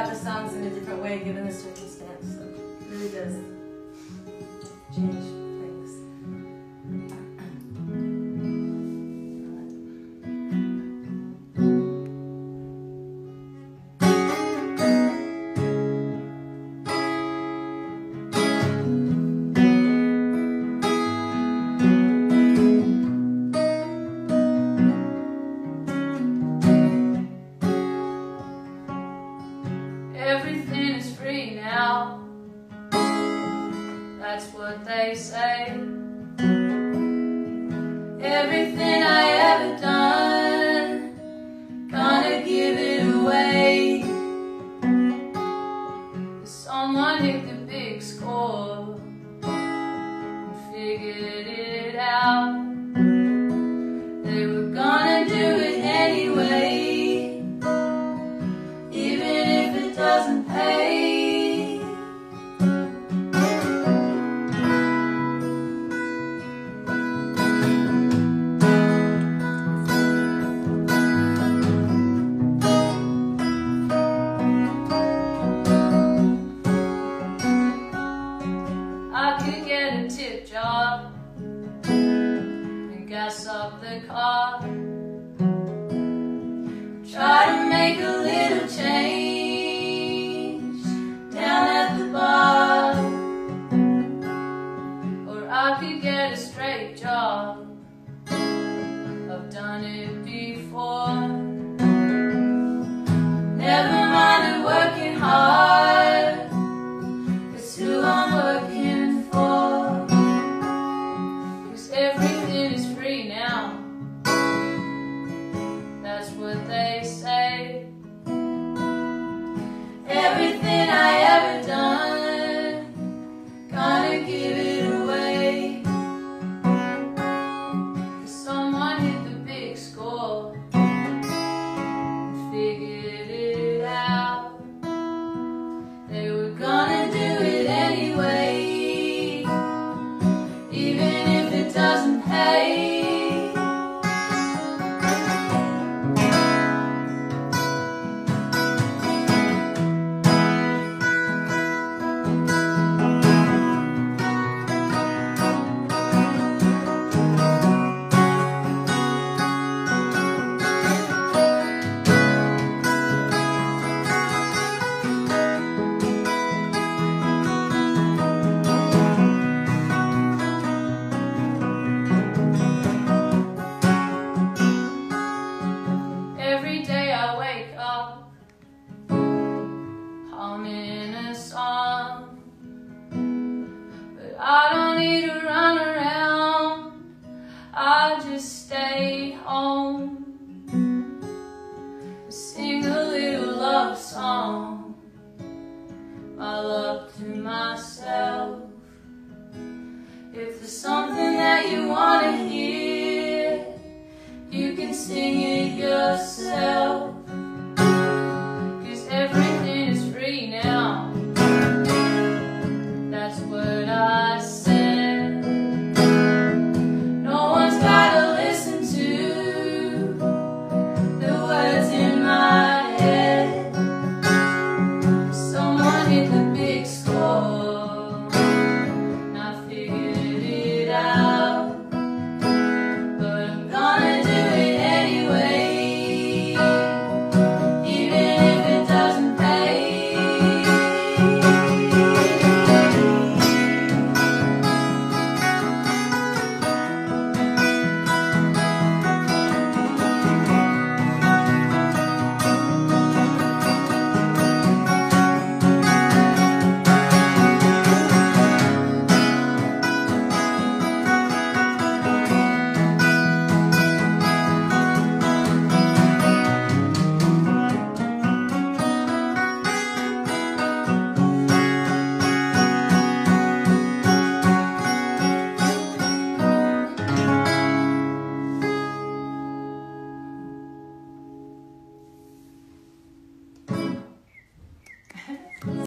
about the songs in a different way given the circumstance. So it really does change things. That's what they say.